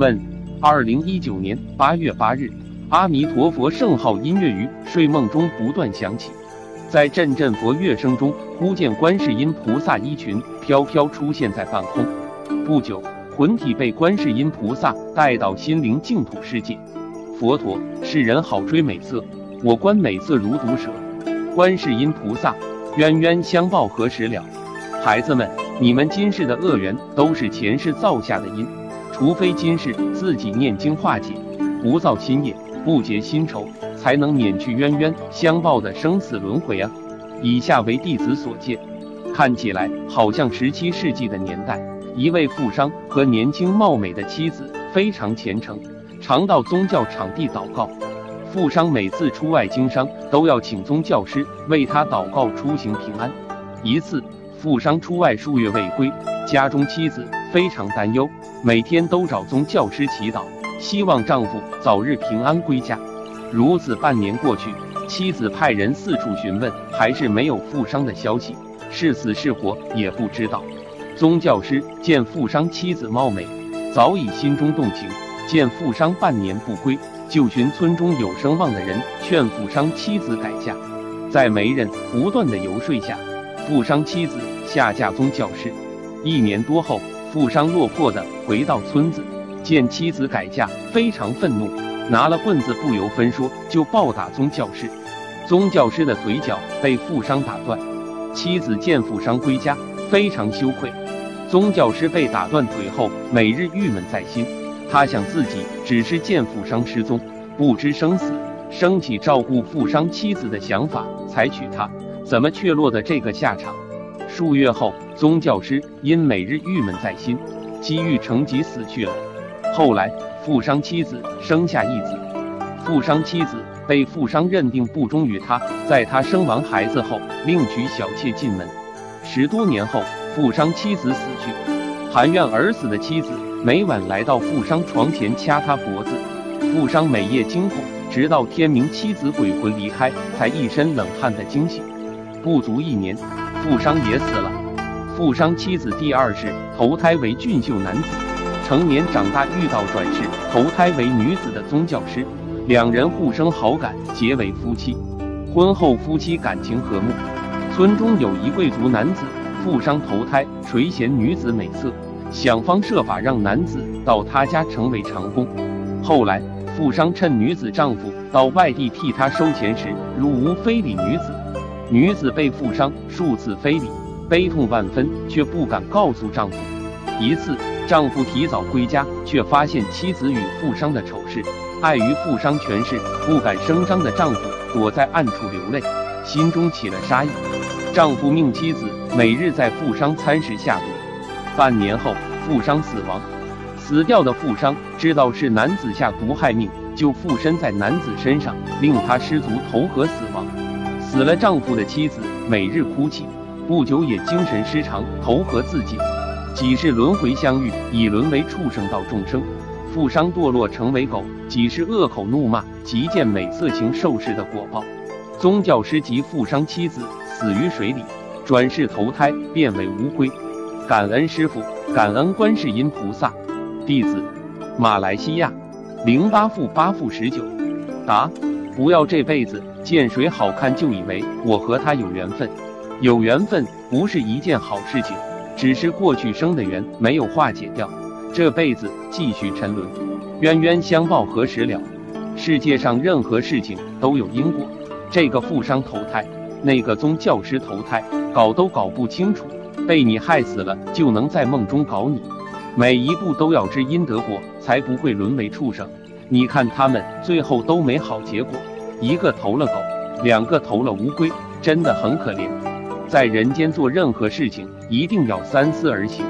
问。2019年8月8日，阿弥陀佛圣号音乐于睡梦中不断响起，在阵佛乐声中，忽见观世音菩萨衣裙飘飘出现在半空。不久，魂体被观世音菩萨带到心灵净土世界。佛陀，世人好追美色，我观美色如毒蛇。观世音菩萨，冤冤相报何时了？孩子们，你们今世的恶缘都是前世造下的因，除非今世自己念经化解，不造新业，不结新仇，才能免去冤冤相报的生死轮回啊！以下为弟子所见。看起来好像17世纪的年代，一位富商和年轻貌美的妻子非常虔诚，常到宗教场地祷告。富商每次出外经商，都要请宗教师为他祷告出行平安。一次，富商出外数月未归，家中妻子非常担忧，每天都找宗教师祈祷，希望丈夫早日平安归家。如此半年过去，妻子派人四处询问，还是没有富商的消息，是死是活也不知道。宗教师见富商妻子貌美，早已心中动情，见富商半年不归，就寻村中有声望的人劝富商妻子改嫁。在媒人不断的游说下，富商妻子下嫁宗教师。1年多后，富商落魄的回到村子，见妻子改嫁，非常愤怒，拿了棍子不由分说就暴打宗教师。宗教师的腿脚被富商打断，妻子见富商归家，非常羞愧。宗教师被打断腿后，每日郁闷在心。他想自己只是见富商失踪，不知生死，升起照顾富商妻子的想法，采取他，怎么却落得这个下场？数月后，宗教师因每日郁闷在心，积郁成疾死去了。后来，富商妻子生下一子，富商妻子被富商认定不忠于他，在他生完孩子后，另娶小妾进门。10多年后，富商妻子死去，含怨而死的妻子每晚来到富商床前掐他脖子，富商每夜惊恐，直到天明，妻子鬼魂离开，才一身冷汗的惊醒。不足1年，富商也死了。富商妻子第2世投胎为俊秀男子，成年长大遇到转世投胎为女子的宗教师，两人互生好感，结为夫妻。婚后夫妻感情和睦。村中有一贵族男子，富商投胎垂涎女子美色，想方设法让男子到他家成为长工。后来富商趁女子丈夫到外地替他收钱时，入屋非礼女子，女子被富商数次非礼，悲痛万分，却不敢告诉丈夫。一次，丈夫提早归家，却发现妻子与富商的丑事，碍于富商权势，不敢声张的丈夫躲在暗处流泪，心中起了杀意。丈夫命妻子每日在富商餐食下毒。半年后，富商死亡。死掉的富商知道是男子下毒害命，就附身在男子身上，令他失足投河死亡。死了丈夫的妻子每日哭泣，不久也精神失常，投河自尽。几世轮回相遇，已沦为畜生道众生。富商堕落成为狗，几世恶口怒骂，即见美色情受世的果报。宗教师及富商妻子死于水里，转世投胎变为乌龟。感恩师父，感恩观世音菩萨。弟子，马来西亚，08/8/19。答：不要这辈子见谁好看就以为我和他有缘分，有缘分不是一件好事情，只是过去生的缘没有化解掉，这辈子继续沉沦，冤冤相报何时了？世界上任何事情都有因果，这个富商投胎，那个宗教师投胎，搞都搞不清楚。被你害死了，就能在梦中搞你，每一步都要知因得果，才不会沦为畜生。你看他们最后都没好结果，一个投了狗，2个投了乌龟，真的很可怜。在人间做任何事情，一定要三思而行。